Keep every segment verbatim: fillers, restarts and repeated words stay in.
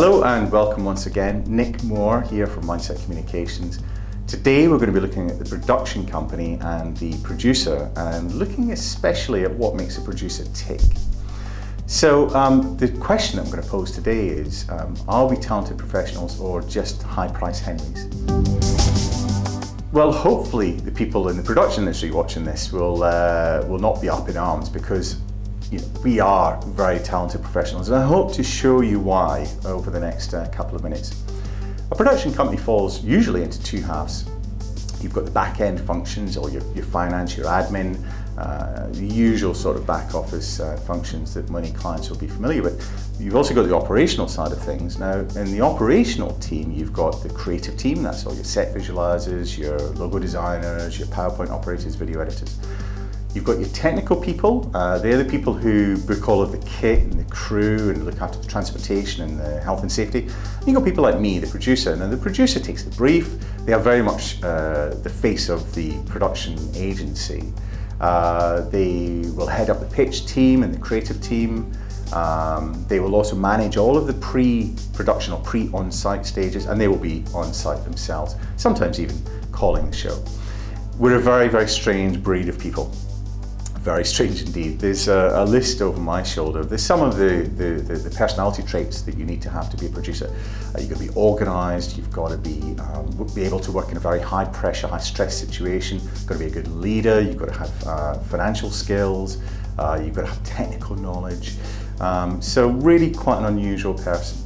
Hello and welcome once again. Nick Moore here from Mindset Communications. Today we're going to be looking at the production company and the producer, and looking especially at what makes a producer tick. So um, the question I'm going to pose today is, um, are we talented professionals or just high price Henrys? Well, hopefully the people in the production industry watching this will, uh, will not be up in arms, because you know, we are very talented professionals, and I hope to show you why over the next uh, couple of minutes. A production company falls usually into two halves. You've got the back-end functions, or your, your finance, your admin, uh, the usual sort of back office uh, functions that many clients will be familiar with. You've also got the operational side of things. Now, in the operational team, you've got the creative team. That's all your set visualizers, your logo designers, your PowerPoint operators, video editors. You've got your technical people. Uh, they're the people who book all of the kit and the crew and look after the transportation and the health and safety. And you've got people like me, the producer. Now, the producer takes the brief. They are very much uh, the face of the production agency. Uh, they will head up the pitch team and the creative team. Um, they will also manage all of the pre-production or pre-on-site stages, and they will be on-site themselves, sometimes even calling the show. We're a very, very strange breed of people. Very strange indeed. There's a, a list over my shoulder. There's some of the, the, the, the personality traits that you need to have to be a producer. Uh, you've got to be organised, you've got to be, um, be able to work in a very high pressure, high stress situation, you've got to be a good leader, you've got to have uh, financial skills, uh, you've got to have technical knowledge. Um, so really quite an unusual person.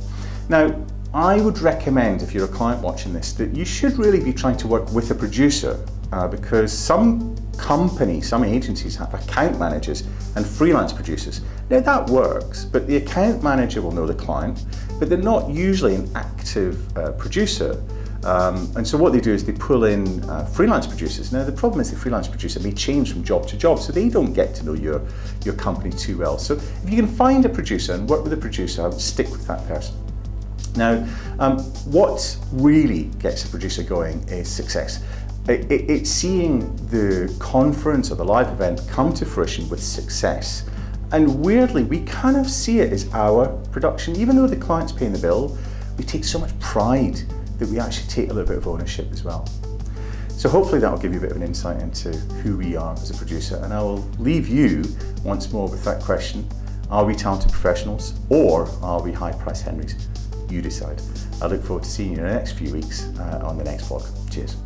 Now, I would recommend, if you're a client watching this, that you should really be trying to work with a producer, uh, because some companies, some agencies have account managers and freelance producers. Now that works, but the account manager will know the client, but they're not usually an active uh, producer. Um, and so what they do is they pull in uh, freelance producers. Now the problem is the freelance producer may change from job to job, so they don't get to know your, your company too well. So if you can find a producer and work with a producer, I would stick with that person. Now, um, what really gets a producer going is success. It, it, it's seeing the conference or the live event come to fruition with success. And weirdly, we kind of see it as our production. Even though the client's paying the bill, we take so much pride that we actually take a little bit of ownership as well. So hopefully that'll give you a bit of an insight into who we are as a producer. And I will leave you once more with that question. Are we talented professionals, or are we high-price Henrys? You decide. I look forward to seeing you in the next few weeks uh, on the next vlog. Cheers.